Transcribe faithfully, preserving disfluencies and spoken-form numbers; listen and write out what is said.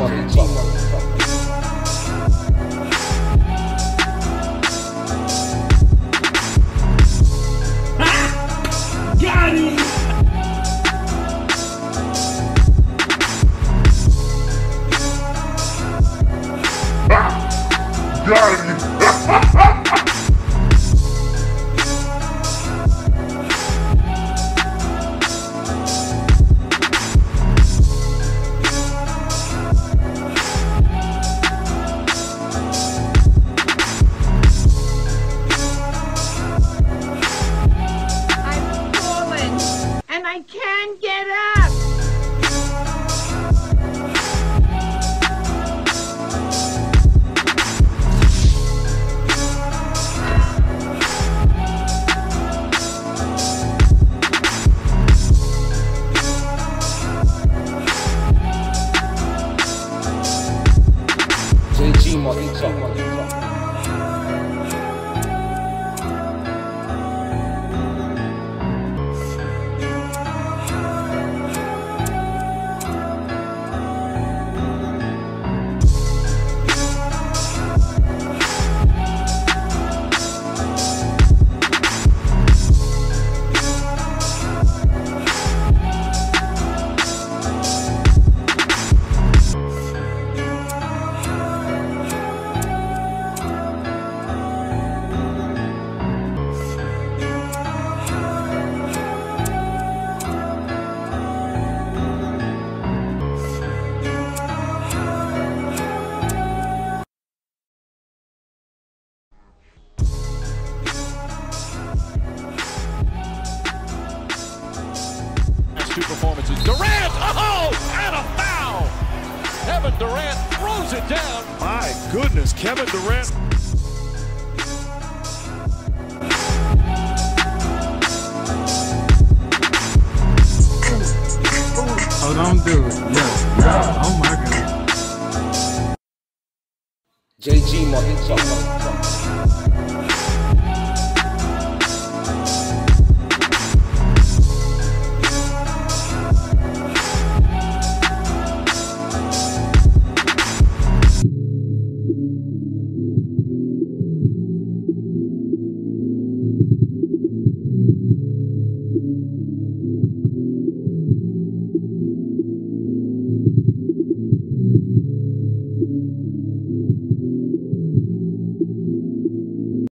motherfucker. Two performances. Durant, oh, and a foul! Kevin Durant throws it down. My goodness, Kevin Durant. Oh, don't do it. No, no. Oh, my God. J G Mark Show.